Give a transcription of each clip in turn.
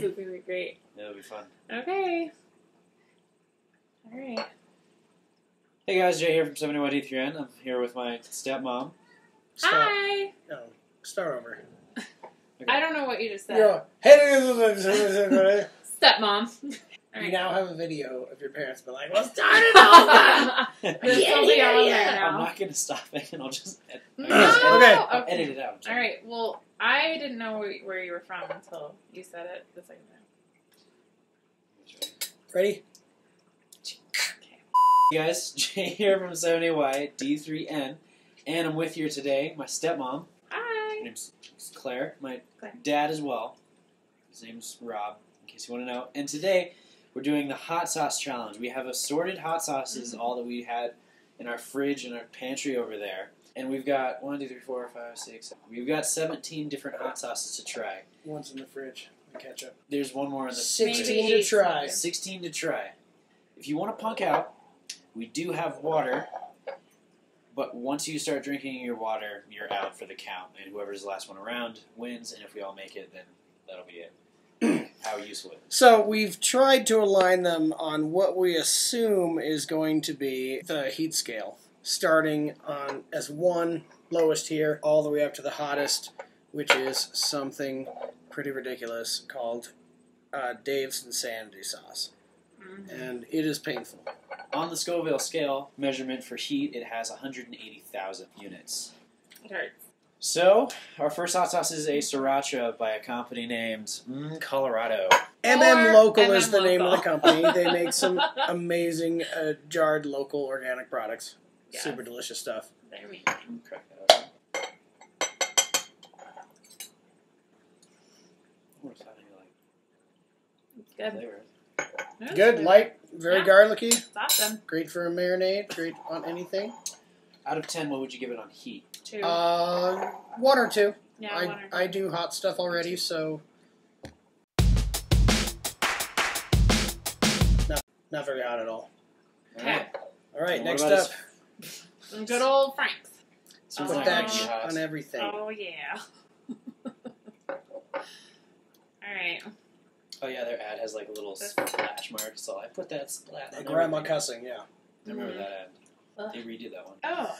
It's going to be great. Yeah, it'll be fun. Okay. All right. Hey guys, Jay here from 71D3N. I'm here with my stepmom. Hi! No, start over. Okay. I don't know what you just said. You're like, hey, stepmom. Right. You now have a video of your parents being like, well, start it over! Yeah. I'm not going to stop it, and I'll just edit it out. Okay. Edit it out. All right, well, I didn't know where you were from until you said it the second time. Ready? Okay. Hey guys, Jay here from 7AYD3N, and I'm with you today, my stepmom. Hi! Her name's Claire. My dad as well. His name's Rob, in case you want to know. And today, we're doing the hot sauce challenge. We have assorted hot sauces, all that we had in our fridge and our pantry over there. And we've got 1, 2, 3, 4, 5, 6, 7. We've got 17 different hot sauces to try. One's in the fridge. The ketchup. There's one more in the fridge. 16 to try. 16 to try. If you want to punk out, we do have water. But once you start drinking your water, you're out for the count. And whoever's the last one around wins. And if we all make it, then that'll be it. How useful. So we've tried to align them on what we assume is going to be the heat scale, starting on as 1, lowest here, all the way up to the hottest, which is something pretty ridiculous called Dave's Insanity Sauce. And it is painful. On the Scoville scale measurement for heat, it has 180,000 units. It hurts. So, our first hot sauce is a sriracha by a company named Colorado. MM Local is the name of the company. They make some amazing jarred local organic products. Yes. Super delicious stuff. Very amazing. Crack that open. What's that like? Good. Good, light, very garlicky. It's awesome. Great for a marinade, great on anything. Out of 10, what would you give it on heat? 2. 1 or 2. Yeah, one or two. I do hot stuff already, so... Not very hot at all. Okay. All right, next up. Good old Frank's. So put that on everything. Oh, yeah. All right. Oh, yeah, their ad has, like, a little splash mark, so I put that splash on Grandma cussing, yeah. I remember that ad. They redo that one. Oh.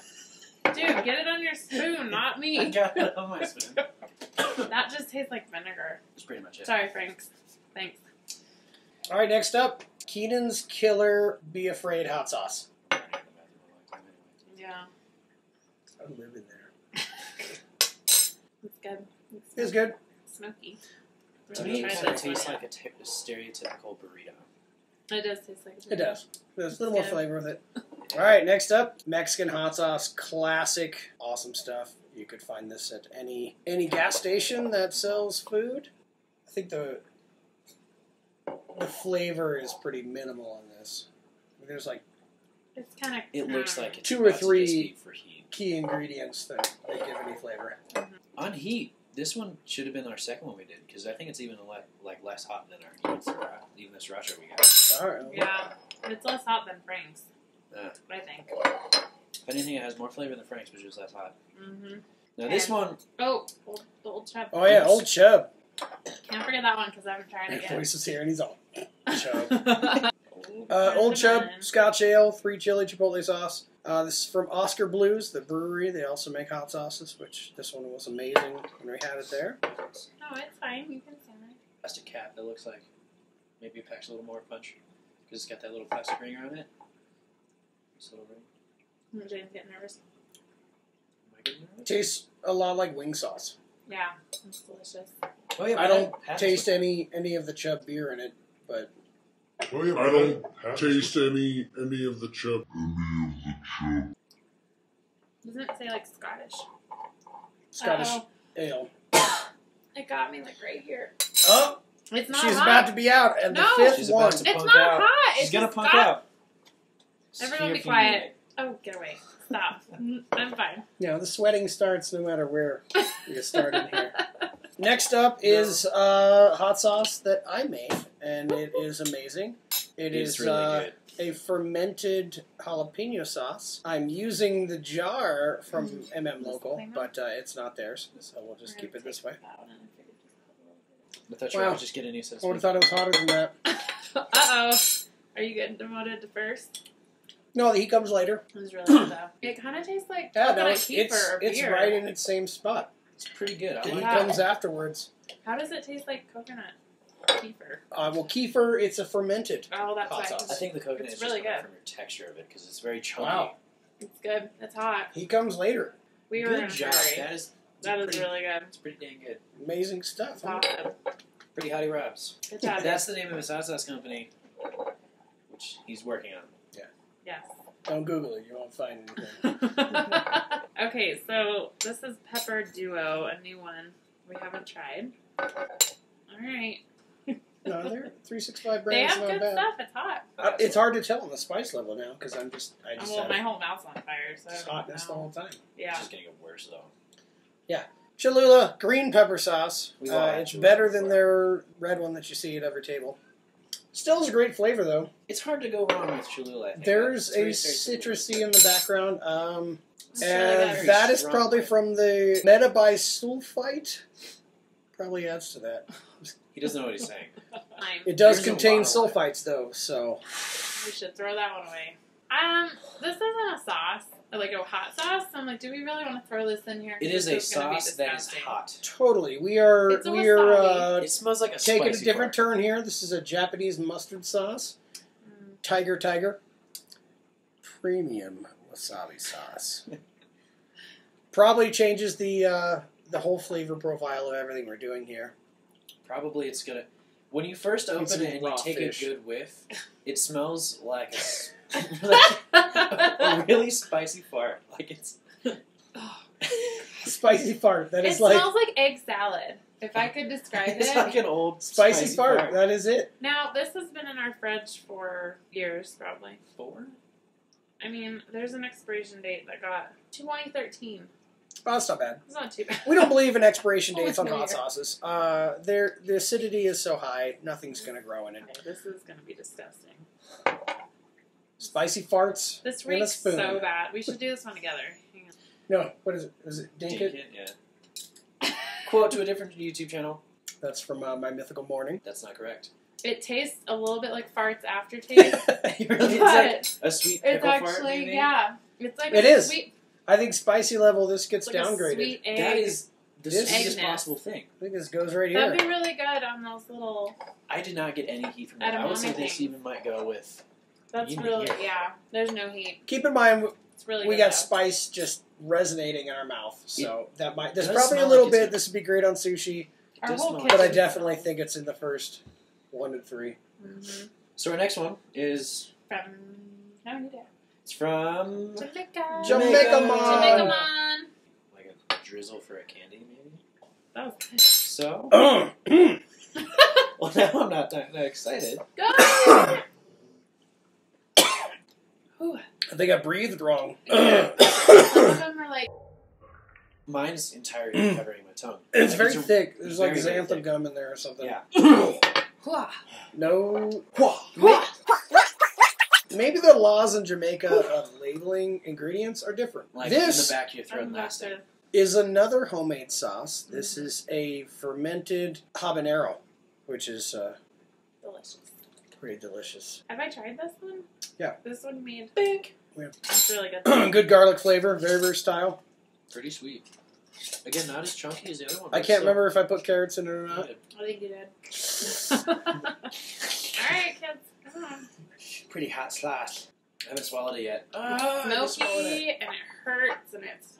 Dude, get it on your spoon, not me. I got it on my spoon. That just tastes like vinegar. That's pretty much it. Sorry, Frank's. Thanks. All right, next up, Keenan's Killer Be Afraid hot sauce. Yeah. I live in there. It's good. It's good. Smoky. To me, it kind of tastes like a stereotypical burrito. It does taste like a burrito. It does. There's a little more flavor with it. All right, next up, Mexican hot sauce, classic, awesome stuff. You could find this at any gas station that sells food. I think the flavor is pretty minimal on this. There's like it's kind of it looks like it's 2 or 3 key ingredients that they give any flavor. On heat, this one should have been our second one we did because I think it's even like less hot than our even this sriracha we got. All right. Yeah, it's less hot than Frank's. I think. If anything, it has more flavor than Frank's, which is less hot. Now this one... Oh, the Old Chub. Oh yeah, Old Chub. Can't forget that one because I haven't tried it yet. Voice is here and he's all Chub. Old Chub, Scotch Ale, 3 chili chipotle sauce. This is from Oscar Blues, the brewery. They also make hot sauces, which this one was amazing when we had it there. Oh, it's fine. You can stand it. Plastic cap that looks like maybe it packs a little more punch because it's got that little plastic ring around it. James getting nervous. Tastes a lot like wing sauce. Yeah, it's delicious. Oh, yeah, I don't taste any of the Chub beer in it, but I don't taste any of the Chub. Doesn't it say like Scottish? Scottish ale. It got me like right here. Oh, it's not. She's hot. About to be out, and the fifth one. It's not hot. She's gonna punk out. Everyone be quiet. Oh, get away. Stop. I'm fine. Yeah, the sweating starts no matter where you get started here. Next up is hot sauce that I made, and it is amazing. It is really good. A fermented jalapeno sauce. I'm using the jar from MM Local, but it's not theirs, so we'll just keep it this way. I thought you were just getting used to this. I would have thought it was hotter than that. Uh-oh. Are you getting demoted to first? No, the heat comes later. It was really good, though. It kind of tastes like it's right in its same spot. It's pretty good. The heat comes afterwards. How does it taste like coconut kefir? Well, kefir, it's a fermented hot sauce. I think the coconut is really good from your texture of it, because it's very chunky. Wow. It's good. It's hot. Heat comes later. We were in a hurry. That is really good. It's pretty dang good. Amazing stuff. It's awesome. Pretty Hotty Rubs. Good job. That's the name of his hot sauce company, which he's working on. Yeah. Yes. Don't Google it. You won't find anything. Okay, so this is Pepper Duo, a new one we haven't tried. All right. No, they're 365 brands. They have good stuff. It's hot. It's hard to tell on the spice level now because I just. Well, my whole mouth's on fire. So it's hotness the whole time. Yeah. It's just gonna get worse though. Yeah, Cholula green pepper sauce. It's better than their red one that you see at every table. Still is a great flavor though. It's hard to go wrong with Cholula. I think. There's a citrusy in the background. And that is probably from the metabisulfite. Probably adds to that. He doesn't know what he's saying. It does contain sulfites, though, so... We should throw that one away. This isn't a sauce, like a hot sauce. So I'm like, do we really want to throw this in here? It is a sauce that is hot. Totally. It smells like a spicy taking a different turn here. This is a Japanese mustard sauce. Mm. Tiger Premium Wasabi sauce. Probably changes the whole flavor profile of everything we're doing here. Probably it's gonna. When you first open it and you take a good whiff, it smells like a really spicy fart. Like it's spicy fart. That is like it smells like egg salad. If I could describe it, it's like an old spicy fart. That is it. Now this has been in our fridge for years, probably. I mean, there's an expiration date that got 2013. Oh, that's not bad. It's not too bad. We don't believe in expiration dates on hot sauces. The acidity is so high, nothing's going to grow in it. Okay, this is going to be disgusting. Spicy farts. This reeks so bad. We should do this one together. Hang on. No, what is it? Is it Dink It? Yeah. Quote to a different YouTube channel. That's from My Mythical Morning. That's not correct. It tastes a little bit like farts aftertaste. It's like a sweet pickle fart. It's actually, yeah. It's like a sweet... I think spicy level, this gets like downgraded. Sweet egg. That is the sweetest possible thing. I think this goes right here. That'd be really good on those little... I did not get any heat from that. I would say this even might go with... That's really... Here. Yeah. There's no heat. Keep in mind, we got spice just resonating in our mouth. So that might... There's probably a little bit. This would be great on sushi. But I definitely think it's in the first 1 to 3. Mm-hmm. So our next one is... It's from Jamaica Mon. Like a drizzle for a candy, maybe? Oh. So? Well, now I'm not that excited. Go! I think I breathed wrong. Mine's entirely covering my tongue. It's very thick. There's like xanthan gum in there or something. Yeah. No. Maybe the laws in Jamaica of labeling ingredients are different. Like this in the back of your throat last time is another homemade sauce. This is a fermented habanero, which is delicious. Pretty delicious. Have I tried this one? Yeah. This one made big. Yeah. It's really good. Good garlic flavor, very versatile. Pretty sweet. Again, not as chunky as the other one. I can't remember if I put carrots in it or not. I think you did. All right, kids. Come on. Pretty hot sauce. I haven't swallowed it yet. Smoky, and it hurts, and it's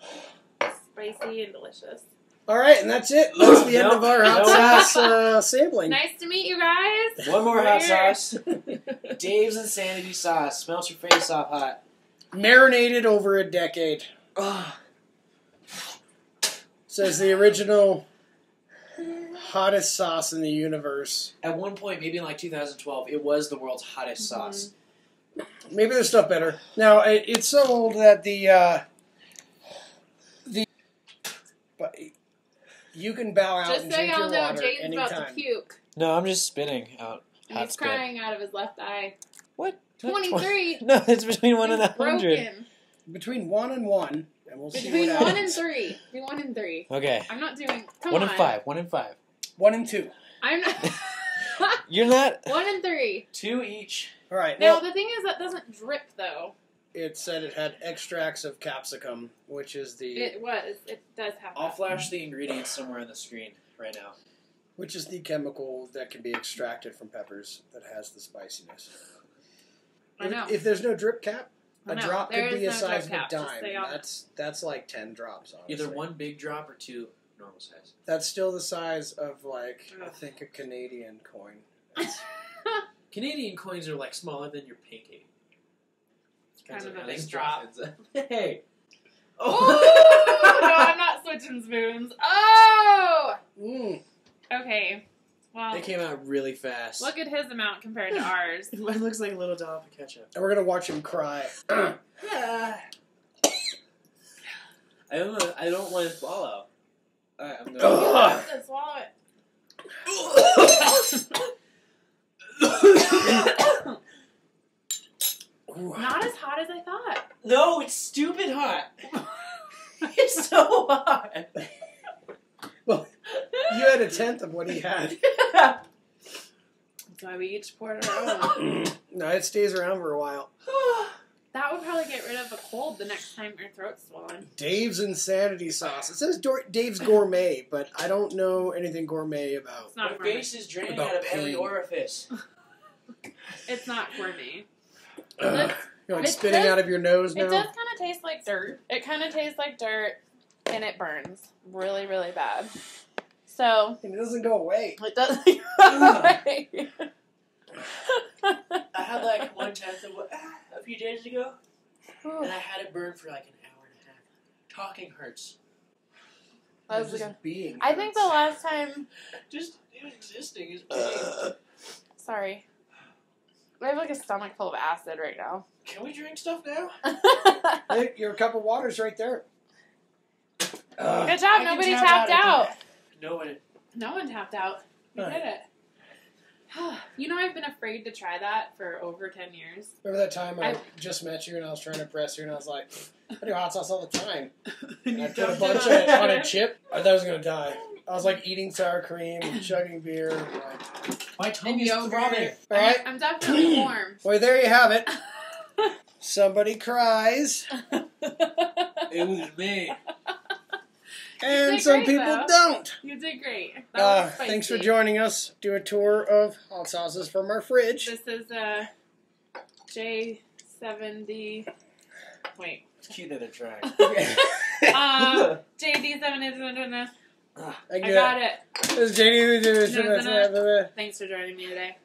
spicy and delicious. All right, and that's it. That's the end of our hot sauce sampling. Nice to meet you guys. One more hot sauce. Dave's Insanity Sauce. Melt your face off hot. Marinated over a decade. Says the original... hottest sauce in the universe. At one point, maybe in like 2012, it was the world's hottest sauce. Maybe there's stuff better. Now, it's so old that but you can bow out and drink your water anytime. Just so y'all know, Jaden's about to puke. No, I'm just spitting out hot He's spit. Crying out of his left eye. What? 23. No, it's between 1 and 100. Between 1 and 1. And we'll see between 1 and 3. Between 1 and 3. Okay. I'm not doing... Come on. 1 and 5. 1 and 5. 1 and 2. I'm not. You're not. 1 and 3. 2 each. All right. Now, well, the thing is that doesn't drip, though. It said it had extracts of capsicum, which is the... It was. It does have I'll flash the ingredients somewhere on the screen right now. Which is the chemical that can be extracted from peppers that has the spiciness. I know. If there's no drip cap, a drop could be a size of a dime. That's like 10 drops, honestly. Either one big drop or 2 normal size. That's still the size of, like, I think a Canadian coin. Canadian coins are, like, smaller than your pinky. Kind of a big drop. Hey! Oh! No, I'm not switching spoons. Oh! Mm. Okay. Wow. They came out really fast. Look at his amount compared to ours. It looks like a little dollop of ketchup. And we're going to watch him cry. I don't want to swallow. All right, I'm going to swallow it. Not as hot as I thought. No, it's stupid hot. It's so hot. Well, you had 1/10 of what he had. Yeah. That's why we each poured our own. No, it stays around for a while. That would probably get rid of a cold the next time your throat's swollen. Dave's Insanity Sauce. It says Dave's Gourmet, but I don't know anything gourmet about. It's not gourmet. My face is draining out of every orifice. It's not gourmet. You're like spitting out of your nose now? It does kind of taste like dirt. It kind of tastes like dirt, and it burns really, really bad. So... It doesn't go away. It doesn't go away. I had like 1/10 of what, a few days ago, and I had it burn for like an hour and a half. Talking hurts. That was just being. I think the last time... Just existing is pain. Sorry. I have like a stomach full of acid right now. Can we drink stuff now? Hey, your cup of water's right there. Good job. Nobody tapped out. No one tapped out. We did it. You know, I've been afraid to try that for over 10 years. Remember that time I just met you and I was trying to impress you and I was like, I do hot sauce all the time. And I put a bunch of it on a chip. I thought I was going to die. I was like eating sour cream, chugging beer. Like, my tongue is throbbing. All right? I'm definitely warm. Well, there you have it. Somebody cries. It was me. And some people don't. You did great. Thanks for joining us. Do a tour of hot sauces from our fridge. This is J7D. Wait. It's cute that they're trying. JD7D. I got it. This is JD. Thanks for joining me today.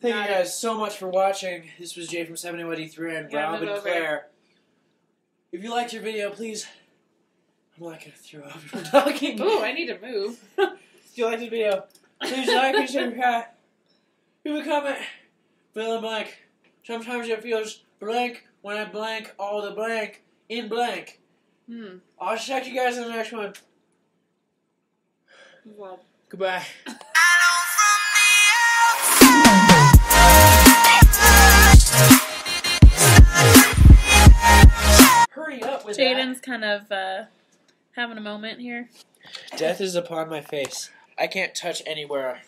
Thank you guys so much for watching. This was Jay from 7AYD3N, Rob and Claire. If you liked your video, please... I'm not going to throw up from talking. Ooh, I need to move. If you liked the video, please like and subscribe. Leave a comment. Fill in blank. Sometimes it feels blank when I blank all the blank in blank. I'll check you guys in the next one. Well. Goodbye. Hurry up with Jaden's kind of having a moment here. Death is upon my face. I can't touch anywhere.